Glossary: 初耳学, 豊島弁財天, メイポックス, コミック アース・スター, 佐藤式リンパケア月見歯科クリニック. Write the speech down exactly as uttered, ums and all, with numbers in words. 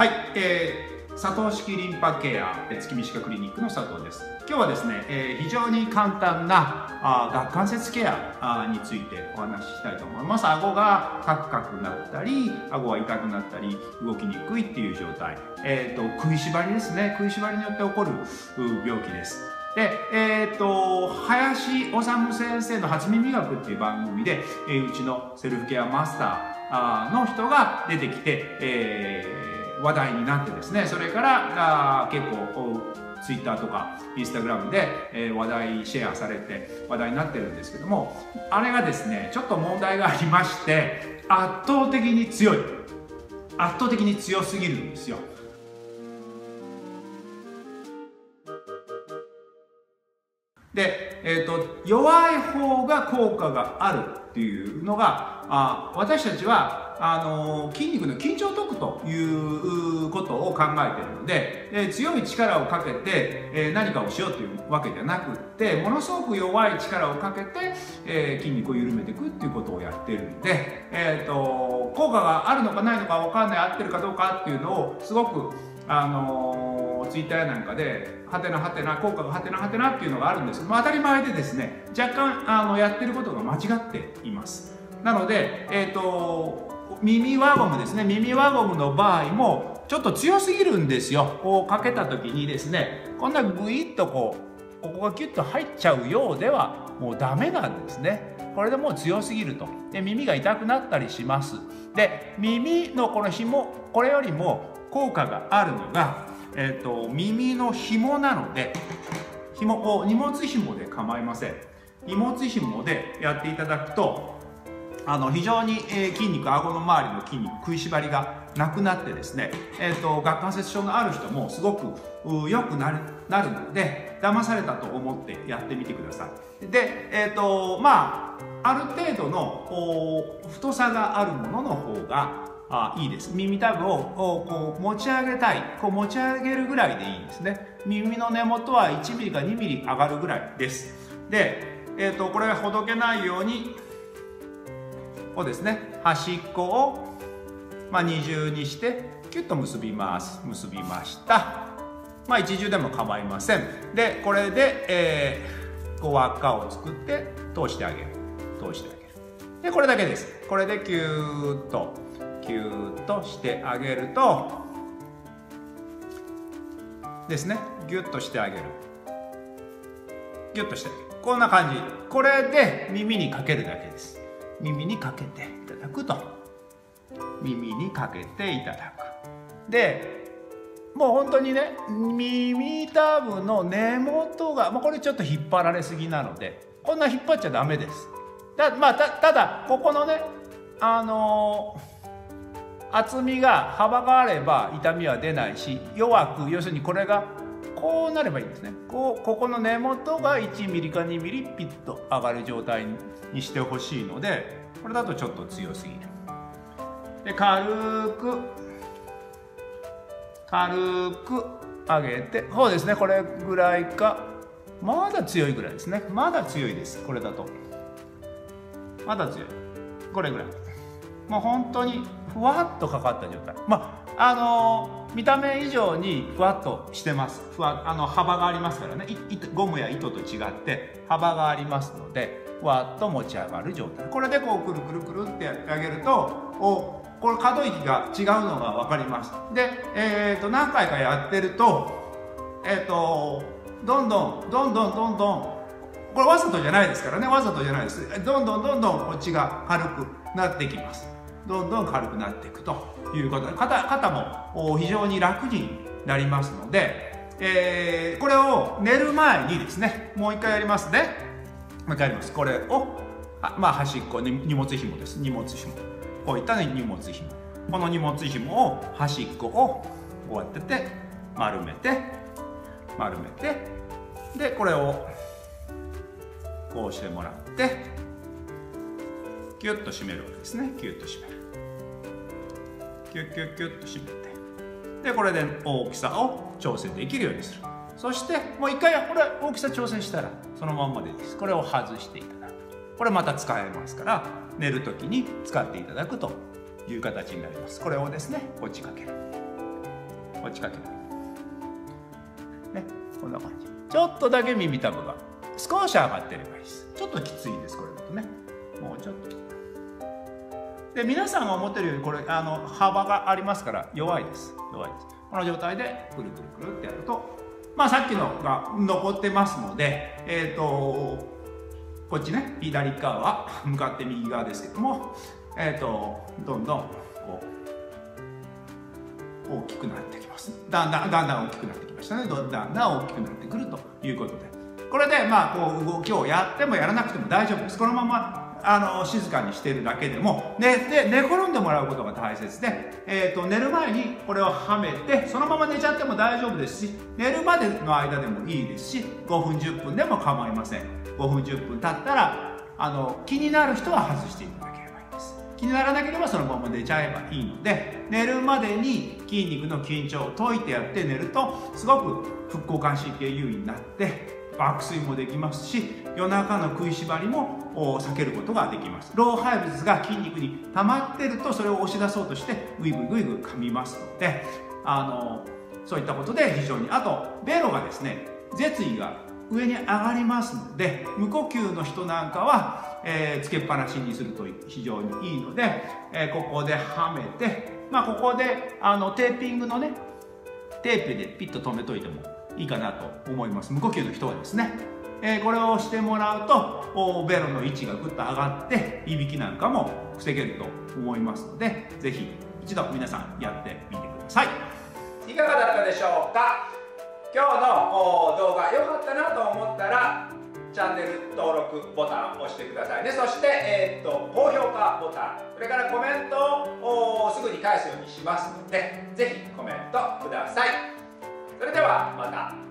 はい、えー、佐藤式リンパケア月見歯科クリニックの佐藤です。今日はですね、えー、非常に簡単な顎関節ケアについてお話ししたいと思います。顎がカクカクなったり、顎が痛くなったり、動きにくいっていう状態、えー、と食いしばりですね。食いしばりによって起こる病気です。で、えー、と林修先生の「初耳学」っていう番組で、えー、うちのセルフケアマスターの人が出てきて、えー、話題になってですね、それからあ結構ツイッターとかインスタグラムで、えー、話題シェアされて話題になってるんですけども、あれがですねちょっと問題がありまして、圧倒的に強い圧倒的に強すぎるんですよ。で、えーと、弱い方が効果があるっていうのが、あ私たちはあのー、筋肉の緊張を解くということを考えてるので、えー、強い力をかけて、えー、何かをしようというわけじゃなくって、ものすごく弱い力をかけて、えー、筋肉を緩めていくっていうことをやってるんで、えーと、効果があるのかないのかわかんない、合ってるかどうかっていうのをすごくあのーツイッターなんかでハテナハテナ効果がハテナハテナっていうのがあるんですけど、当たり前でですね若干あのやってることが間違っています。なので、えー、と耳輪ゴムですね、耳輪ゴムの場合もちょっと強すぎるんですよ。こうかけた時にですね、こんなグイッとこうここがキュッと入っちゃうようではもうダメなんですね。これでもう強すぎると、で耳が痛くなったりします。で耳のこの紐、これよりも効果があるのがえっと耳の紐なので、紐を荷物紐で構いません。荷物紐でやっていただくと、あの非常に、えー、筋肉、顎の周りの筋肉、食いしばりがなくなってですね、えっと顎関節症のある人もすごく良くなるなるので、騙されたと思ってやってみてください。で、えっとまあある程度の太さがあるものの方があいいです。耳たぶをこう持ち上げたい、こう持ち上げるぐらいでいいんですね。耳の根元はいちミリかにミリ上がるぐらいです。で、えー、とこれがほどけないようにこうですね、端っこを、まあ、二重にしてキュッと結びます。結びました。まあ、一重でも構いません。でこれで、えー、こう輪っかを作って通してあげる、通してあげる。でこれだけです。これでキューッと。キュッとしてあげるとですね、ギュッとしてあげる、ギュッとしてあげる、こんな感じ。これで耳にかけるだけです。耳にかけていただくと、耳にかけていただく。でもう本当にね、耳たぶの根元が、まあ、これちょっと引っ張られすぎなので、こんな引っ張っちゃダメです。だ、まあ、た, ただここのねあのー厚みが幅があれば痛みは出ないし、弱く、要するにこれがこうなればいいんですね。こうここの根元がいちミリかにミリピッと上がる状態にしてほしいので、これだとちょっと強すぎる。で軽く軽く上げて、そうですね、これぐらいか、まだ強いぐらいですね。まだ強いです。これだとまだ強い、これぐらい、もう本当にふわっとかかった状態、まああのー、見た目以上にふわっとしてます。ふわあの幅がありますからね、ゴムや糸と違って幅がありますので、ふわっと持ち上がる状態。これでこうくるくるくるってやってあげると、おこれ可動域が違うのが分かります。で、えー、と何回かやってると,、えー、とどんどんどんどんどんどん、これわざとじゃないですからね、わざとじゃないです。どんどんどんどんこっちが軽くなってきます。どんどん軽くなっていくということで、 肩, 肩も非常に楽になりますので、えー、これを寝る前にですね、もう一回やりますね。もう一回やります。これをあ、まあ、端っこに荷物紐です。荷物紐、こういった、ね、荷物紐、この荷物紐を端っこをこうやってて丸めて丸めて、でこれをこうしてもらってキュッと締めるわけですね。キュッと締める、キュッキュッキュッと締めて、でこれで大きさを調整できるようにする。そしてもう一回これ大きさ調整したらそのまんまでいいです。これを外していただく、これまた使えますから、寝る時に使っていただくという形になります。これをですね、こっちかける、落ちかけないね。こんな感じ。ちょっとだけ耳たぶが少し上がってればいいです。ちょっときついです、これだとね。もうちょっとで、皆さんが思ってるよりこれあの幅がありますから弱いです、弱いです。この状態でくるくるくるってやると、まあさっきのが残ってますので、えっとこっちね、左側は向かって右側ですけども、えっとどんどんこう大きくなってきます。だんだんだんだん大きくなってきましたね。だんだん大きくなってくるということで、これでまあこう動きをやってもやらなくても大丈夫です。このままあの静かにしてるだけでも、ね、で寝転んでもらうことが大切で、えー、と寝る前にこれをはめてそのまま寝ちゃっても大丈夫ですし、寝るまでの間でもいいですし、ごふんじゅっぷんでも構いません。ごふんじゅっぷん経ったらあの気になる人は外していただければいいです。気にならなければそのまま寝ちゃえばいいので、寝るまでに筋肉の緊張を解いてやって寝ると、すごく副交感神経優位になって爆睡もできますし、夜中の食いしばりも避けることができます。老廃物が筋肉に溜まってると、それを押し出そうとしてグイグイグイグイ噛みますので、あのそういったことで非常に、あとベロがですね、舌位が上に上がりますので、無呼吸の人なんかは、えー、つけっぱなしにすると非常にいいので、えー、ここではめて、まあ、ここであのテーピングのね、テープでピッと止めといてもいいかなと思います。無呼吸の人はですね、えー、これをしてもらうとベロの位置がぐっと上がって、いびきなんかも防げると思いますので、是非一度皆さんやってみてください。いかがだったでしょうか。今日の動画良かったなと思ったらチャンネル登録ボタンを押してくださいね。そして、えー、っと高評価ボタン、それからコメントをすぐに返すようにしますので、是非コメントください。それではまた。